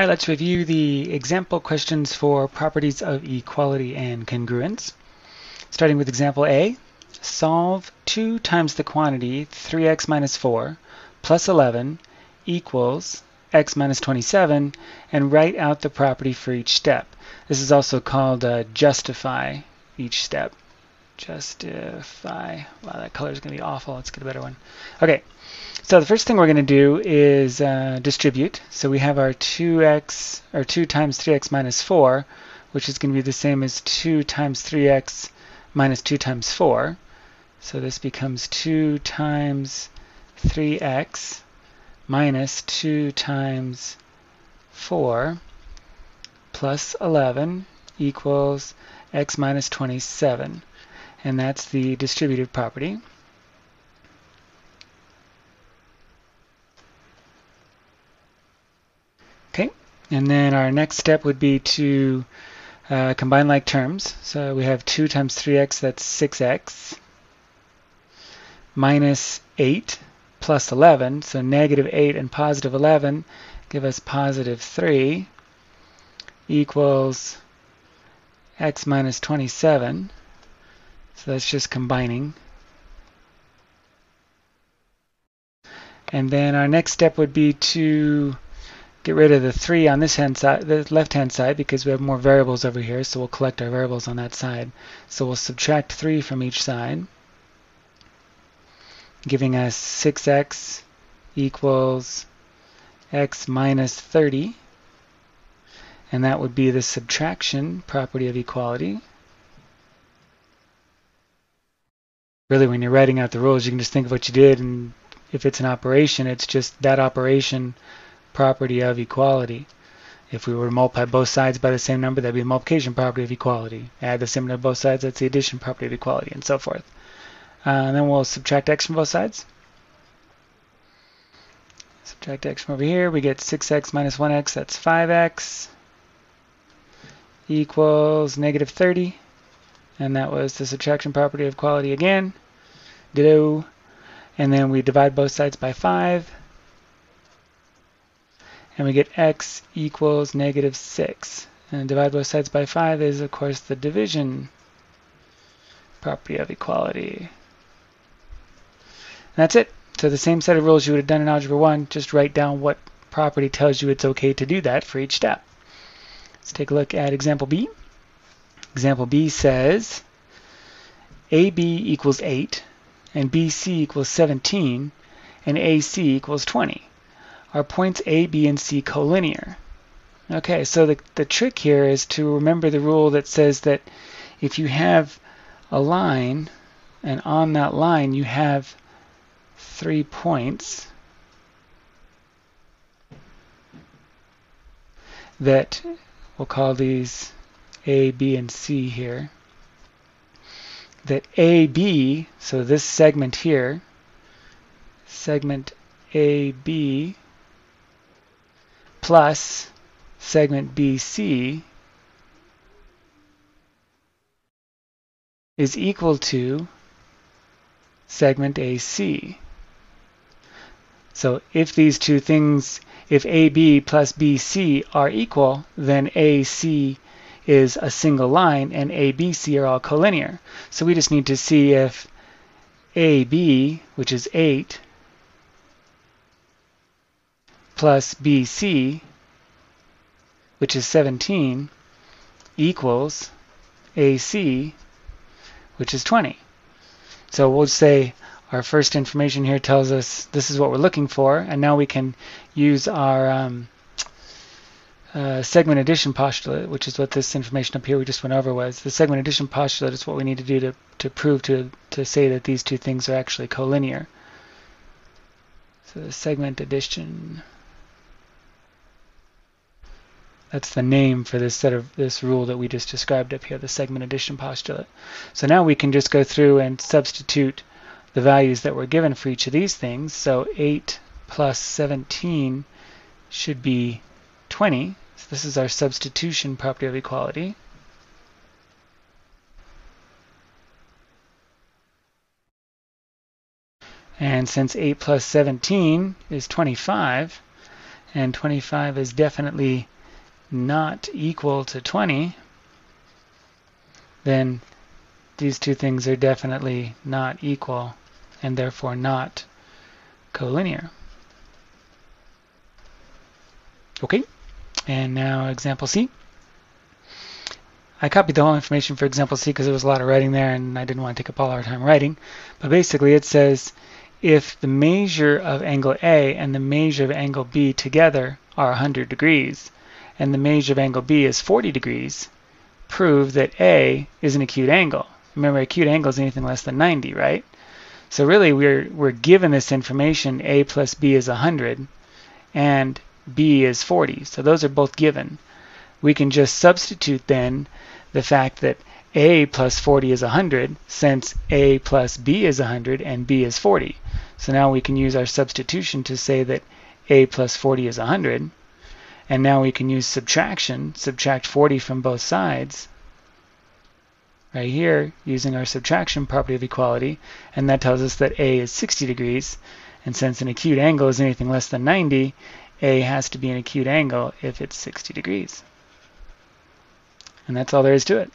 All right, let's review the example questions for properties of equality and congruence. Starting with example A, solve 2 times the quantity 3x minus 4 plus 11 equals x minus 27 and write out the property for each step. This is also called justify each step. Justify. Wow, that color is going to be awful. Let's get a better one. Okay, so the first thing we're going to do is distribute. So we have our 2x, or 2 times 3x minus 4, which is going to be the same as 2 times 3x minus 2 times 4. So this becomes 2 times 3x minus 2 times 4 plus 11 equals x minus 27. And that's the distributive property. Okay, and then our next step would be to combine like terms. So we have 2 times 3x, that's 6x, minus 8 plus 11, so negative 8 and positive 11 give us positive 3 equals x minus 27. So that's just combining. And then our next step would be to get rid of the 3 on this hand side, the left-hand side, because we have more variables over here, so we'll collect our variables on that side. So we'll subtract 3 from each side, giving us 6x equals x minus 30. And that would be the subtraction property of equality. Really, when you're writing out the rules, you can just think of what you did, and if it's an operation, it's just that operation property of equality. If we were to multiply both sides by the same number, that'd be the multiplication property of equality. Add the same number to both sides, that's the addition property of equality, and so forth. And then we'll subtract x from both sides. Subtract x from over here, we get 6x minus 1x, that's 5x, equals negative 30. And that was the subtraction property of equality again. Ditto. And then we divide both sides by 5. And we get x equals negative 6. And divide both sides by 5 is, of course, the division property of equality. And that's it. So the same set of rules you would have done in Algebra 1, just write down what property tells you it's okay to do that for each step. Let's take a look at example B. Example B says AB equals 8, and BC equals 17, and AC equals 20. Are points A, B, and C collinear? Okay, so the trick here is to remember the rule that says that if you have a line, and on that line you have 3 points, that we'll call these A, B, and C here, that AB, so this segment here, segment AB plus segment BC is equal to segment AC. So if these two things, if AB plus BC are equal, then AC is a single line, and A, B, C are all collinear. So we just need to see if A, B, which is 8, plus B, C, which is 17, equals A, C, which is 20. So we'll say our first information here tells us this is what we're looking for, and now we can use our segment addition postulate, which is what this information up here we just went over was. The segment addition postulate is what we need to do to prove, to say that these two things are actually collinear. So the segment addition, that's the name for this set of this rule that we just described up here, the segment addition postulate. So now we can just go through and substitute the values that were given for each of these things. So 8 plus 17 should be 20. So this is our substitution property of equality. And since 8 plus 17 is 25, and 25 is definitely not equal to 20, then these two things are definitely not equal and therefore not collinear. Okay, and now example C. I copied the whole information for example C because there was a lot of writing there and I didn't want to take up all our time writing. But basically it says if the measure of angle A and the measure of angle B together are 100 degrees and the measure of angle B is 40 degrees, prove that A is an acute angle. Remember, acute angle is anything less than 90, right? So really we're given this information, A plus B is 100 and B is 40. So those are both given. We can just substitute then the fact that A plus 40 is 100, since A plus B is 100 and B is 40. So now we can use our substitution to say that A plus 40 is 100. And now we can use subtraction, subtract 40 from both sides, right here, using our subtraction property of equality. And that tells us that A is 60 degrees. And since an acute angle is anything less than 90, A has to be an acute angle if it's 60 degrees. And that's all there is to it.